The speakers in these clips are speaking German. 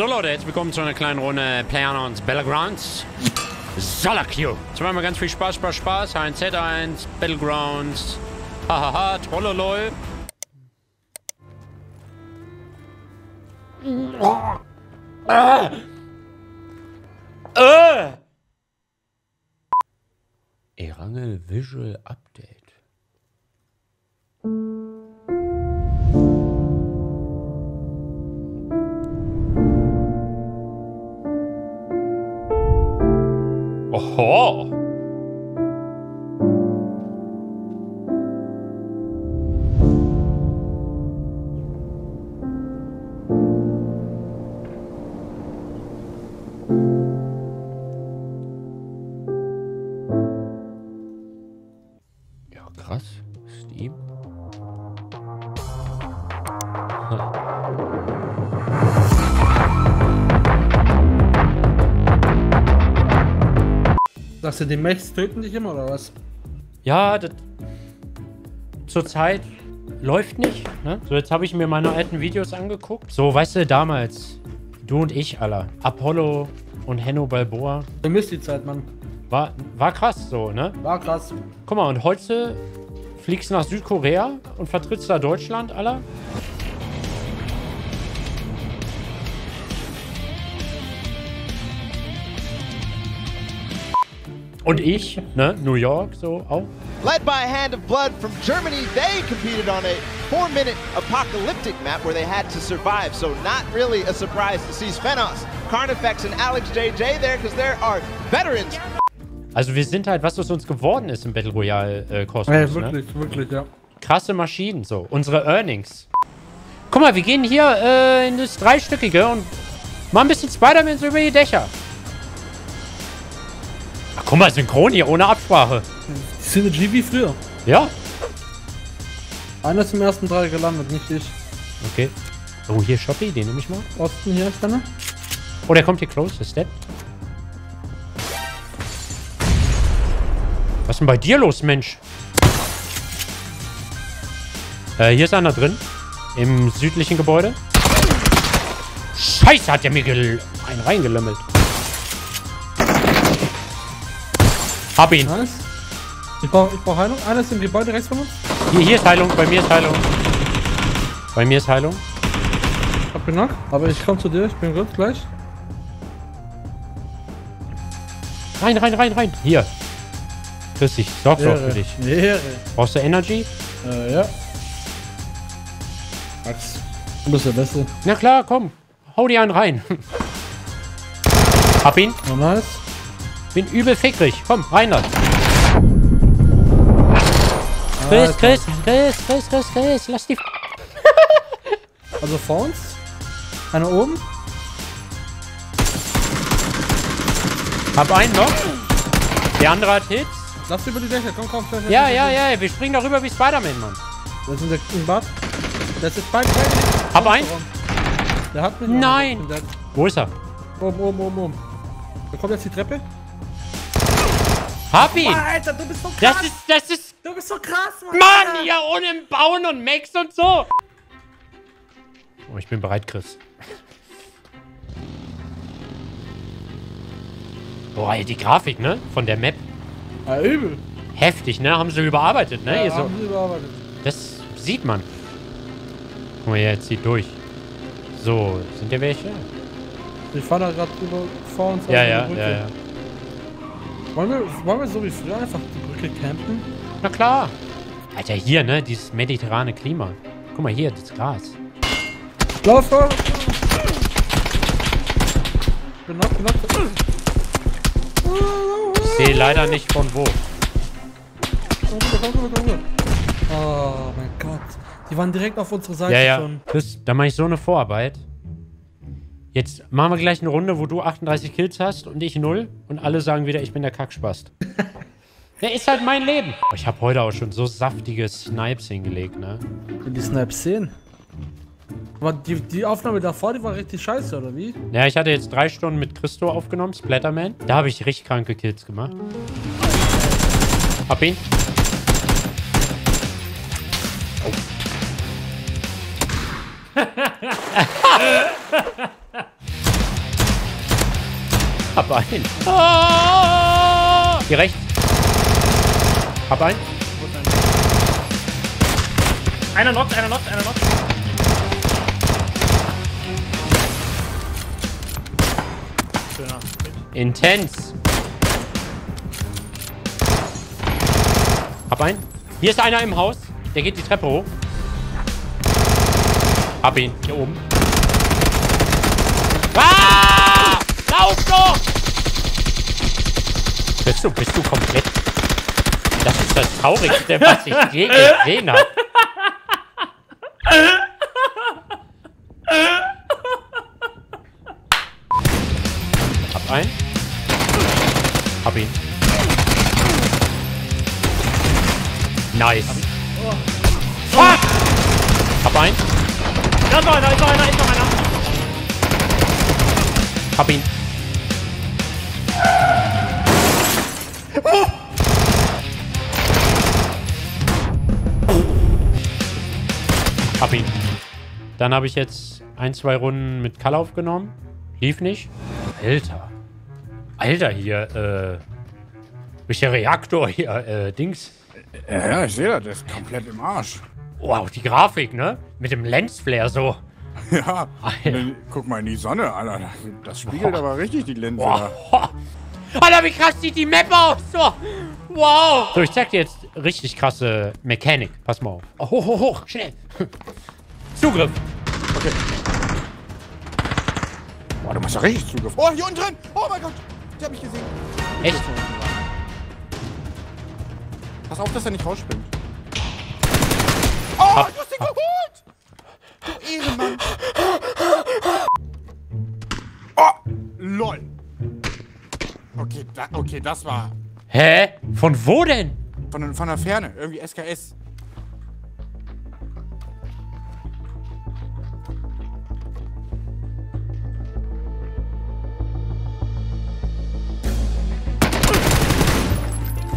So Leute, jetzt willkommen zu einer kleinen Runde Playerunknown's Battlegrounds. Salakio. Jetzt machen wir ganz viel Spaß. H1Z1, Battlegrounds. Hahaha, Trollolol. Erangel Visual Update. Oho! Ja, krass. Steam. Sagst du, die Mechs töten dich immer, oder was? Ja, das... Zurzeit läuft nicht, ne? So, jetzt habe ich mir meine alten Videos angeguckt. So, weißt du, damals, du und ich, Alter. Apollo und Henno Balboa. Vermisst die Zeit, Mann. War krass so, ne? War krass. Guck mal, und heute fliegst du nach Südkorea und vertrittst da Deutschland, Alter. Und ich, ne? New York, so auch. Led by HandOfBlood from Germany, they competed on a 4-minute apocalyptic map where they had to survive. So not really a surprise to see Spenos, Carnifex and Alex JJ there, because there are veterans. Also wir sind halt, was aus uns geworden ist im Battle Royale Cosmos, ja, wirklich, ne? Wirklich, ja. Krasse Maschinen, so. Unsere Earnings. Guck mal, wir gehen hier in das Dreistöckige und machen ein bisschen Spider-Man so über die Dächer. Ach, guck mal, synchron hier, ohne Absprache. Synergy wie früher. Ja. Einer ist im ersten Teil gelandet, nicht ich. Okay. Oh, hier Shoppy, den nehme ich mal. Osten hier, ich kann. Oh, der kommt hier close, ist der? Was ist denn bei dir los, Mensch? Hier ist einer drin. Im südlichen Gebäude. Scheiße, hat der mir einen reingelömmelt. Hab ihn. Nice. Ich brauch Heilung. Einer ist im Gebäude rechts von uns. Hier ist Heilung. Bei mir ist Heilung. Bei mir ist Heilung. Ich hab genug. Aber ich komm zu dir. Ich bin gut gleich. Rein. Hier. Grüß dich. Sorg's auch für dich. Brauchst du Energy? Ja. Max. Du bist der Beste. Na klar, komm. Hau dir einen rein. Hab ihn. Oh, nice. Bin übel fickrig. Komm, rein da. Chris, lass die... Also vor uns? Einer oben? Hab einen noch. Der andere hat Hits. Lass über die Dächer, komm. Ja, wir springen darüber wie Spider-Man, Mann. Das ist ein Bad. Das ist Spider-Man. Hab einen. Der hat mich. Nein. Wo ist er? Oben. Da kommt jetzt die Treppe. Hab ihn! Oh, Alter, du bist so krass! Das ist... Du bist so krass, Mann! Mann, ja, ohne Bauen und Max und so! Oh, ich bin bereit, Chris. Boah, die Grafik, ne? Von der Map. Ja, übel. Heftig, ne? Haben sie überarbeitet, ne? Ja, haben sie überarbeitet. Das sieht man. Guck mal, jetzt zieht durch. So, sind hier welche? Die fahren da gerade vor uns. Ja. Wollen wir so wie früher einfach die Brücke campen? Na klar. Alter, hier, ne? Dieses mediterrane Klima. Guck mal hier, das Gras. Lauf! Genau. Ich sehe leider nicht von wo. Oh mein Gott. Die waren direkt auf unserer Seite schon. Chris, da mache ich so eine Vorarbeit. Jetzt machen wir gleich eine Runde, wo du 38 Kills hast und ich 0. Und alle sagen wieder, ich bin der Kackspast. Der ist halt mein Leben. Ich habe heute auch schon so saftige Snipes hingelegt, ne? Die Snipes 10? Aber die Aufnahme davor, die war richtig scheiße, oder wie? Ja, ich hatte jetzt 3 Stunden mit Christo aufgenommen, Splatterman. Da habe ich richtig kranke Kills gemacht. Hab ihn. Oh. Hab einen. Ah! Hier rechts. Hab einen. Einer knockt, einer knockt, einer knockt. Schöner. Intens. Hab einen. Hier ist einer im Haus. Der geht die Treppe hoch. Hab ihn. Hier oben. Ah! Lauf doch! Bist du komplett... Das ist das Traurigste, was ich je gesehen habe. Hab einen. Hab ihn. Nice. Oh. Fuck! Hab einen. Da ist noch einer, ist noch einer, ist noch einer. Hab ihn. Oh. Hab ihn. Dann habe ich jetzt ein, zwei Runden mit Kalle aufgenommen. Lief nicht. Alter. Alter hier, Ist der Reaktor hier, Dings. Ja, ich sehe das. Das ist komplett im Arsch. Oh, auch die Grafik, ne? Mit dem Lensflare so. Ja. Alter. Guck mal in die Sonne, Alter. Das spiegelt aber richtig die Linse. Alter, wie krass sieht die Map aus? So. Wow. So, ich zeig dir jetzt richtig krasse Mechanik. Pass mal auf. Oh, hoch, hoch, hoch. Schnell. Zugriff. Okay. Boah, du machst ja richtig Zugriff. Oh, hier unten drin. Oh mein Gott. Der hat mich gesehen. Echt? Pass auf, dass er nicht rausspringt. Oh, du hast den geholt. Du Ehrenmann. Oh, lol. Okay, okay, das war... Hä? Von wo denn? Von der Ferne. Irgendwie SKS.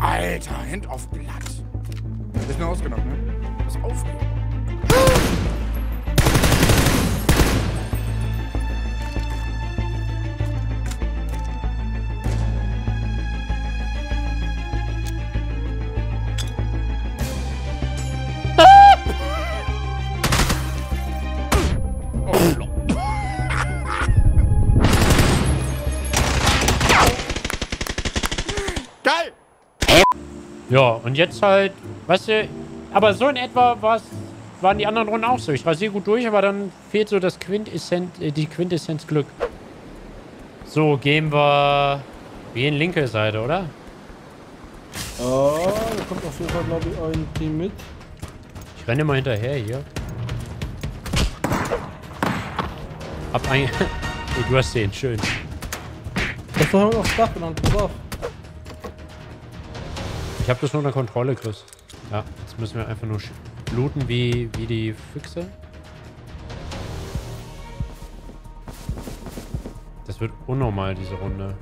Alter, HandOfBlood. Ist nur ausgenommen, ne? Pass auf. Ja, und jetzt halt, weißt du, aber so in etwa waren die anderen Runden auch so. Ich war sehr gut durch, aber dann fehlt so das die Quintessenz Glück. So, gehen wir wie in linke Seite, oder? Oh, da kommt auf jeden Fall, glaube ich, ein Team mit. Ich renne mal hinterher hier. Hab ein... Du hast den, schön. Das war noch Dach genannt, pass auf. Ich hab das nur unter Kontrolle, Chris. Ja, jetzt müssen wir einfach nur looten wie die Füchse. Das wird unnormal, diese Runde.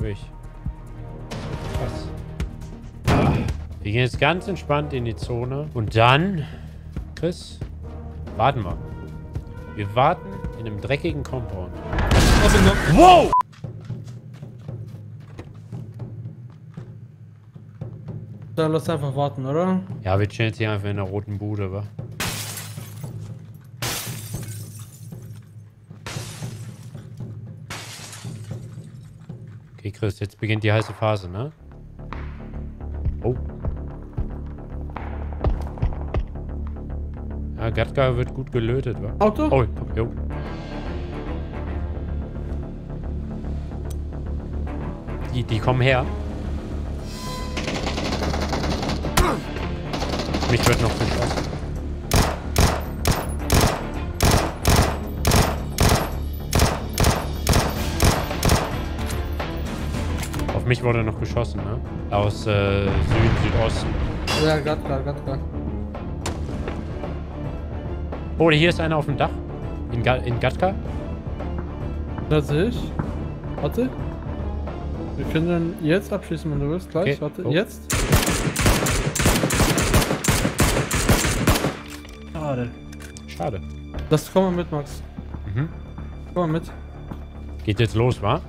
Durch. Krass. Ah. Wir gehen jetzt ganz entspannt in die Zone. Und dann, Chris, warten wir. Wir warten in einem dreckigen Compound. Wow! Lass einfach warten, oder? Ja, wir chillen jetzt hier einfach in der roten Bude, wa? Okay, Chris, jetzt beginnt die heiße Phase, ne? Oh. Ja, Gatka wird gut gelötet, wa? Auto? Oh, jo. Die kommen her. Mich wird noch geschossen. Auf mich wurde noch geschossen, ne? Aus Süden, Südosten. Ja, ganz klar, ganz klar. Oh, hier ist einer auf dem Dach. In Gatka. Das sehe ich. Warte. Wir können jetzt abschließen, wenn du willst. Gleich, okay. Warte, oh. Jetzt. Schade. Das kommen wir mit, Max. Mhm. Komm mal mit. Geht jetzt los, wa?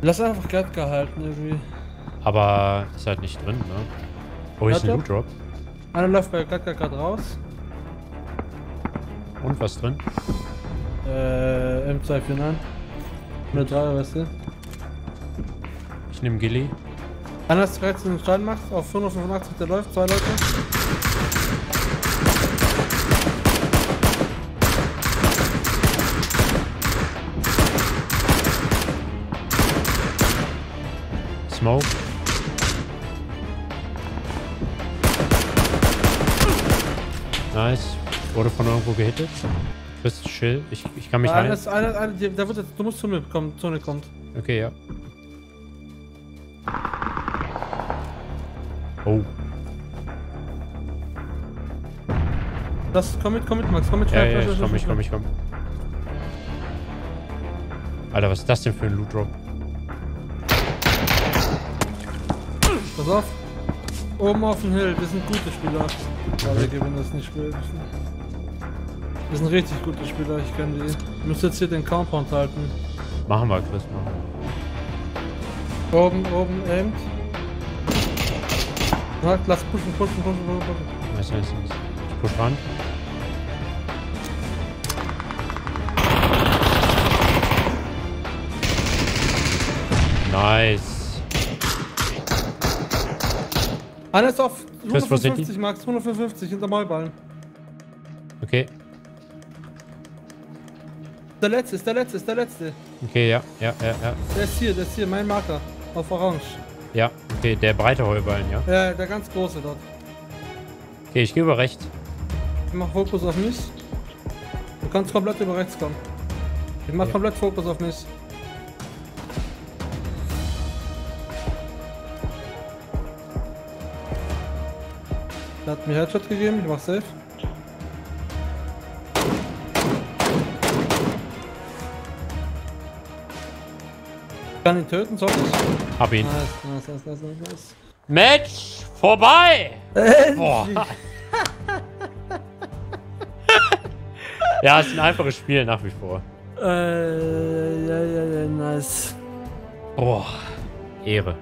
Lass einfach Gatka halten irgendwie. Aber ist halt nicht drin, ne? Oh, ist ein Loot Drop. Einer läuft bei Gatka gerade raus. Und was drin? M249. Oder 3, weißt du? Ich nehme Gilly. Einer ist 13 im Stein macht, auf 585, der läuft, 2 Leute. Smoke. Nice. Wurde von irgendwo gehittet. Du bist chill. Ich kann mich heilen. Der wird jetzt, du musst zu mir kommen. Zone kommt. Okay, ja. Oh. Das, komm mit, Max. Komm mit, schnell. Ja, ich komm. Alter, was ist das denn für ein Loot Drop? Pass auf. Oben auf dem Hill. Wir sind gute Spieler. Aber wir gewinnen das nicht wirklich. Das sind richtig gute Spieler, ich kenne die. Ich muss jetzt hier den Compound halten. Machen wir, Chris, machen wir. Oben, aimt. Na, lass pushen. Nice. Ich push ran. Nice. Einer ist auf 155, Max, 155, hinterm Heuballen. Okay. Der letzte. Okay, ja. Der ist hier, mein Marker. Auf Orange. Ja, okay, der breite Heuballen, ja? Ja, der ganz große dort. Okay, ich gehe über rechts. Ich mach Fokus auf mich. Du kannst komplett über rechts kommen. Ich mach komplett Fokus auf mich. Der hat mir Headshot gegeben, ich mach safe. Ich kann ihn töten, soll ich? Hab ihn. Nice. Match vorbei! Ja, ist ein einfaches Spiel nach wie vor. Nice. Boah, Ehre.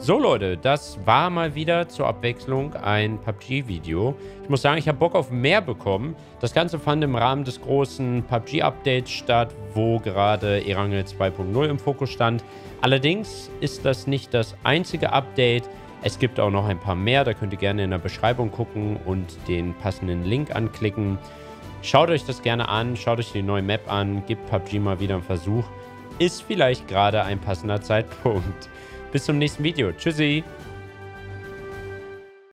So Leute, das war mal wieder zur Abwechslung ein PUBG-Video. Ich muss sagen, ich habe Bock auf mehr bekommen. Das Ganze fand im Rahmen des großen PUBG-Updates statt, wo gerade Erangel 2.0 im Fokus stand. Allerdings ist das nicht das einzige Update. Es gibt auch noch ein paar mehr, da könnt ihr gerne in der Beschreibung gucken und den passenden Link anklicken. Schaut euch das gerne an, schaut euch die neue Map an, gebt PUBG mal wieder einen Versuch. Ist vielleicht gerade ein passender Zeitpunkt. Bis zum nächsten Video. Tschüssi!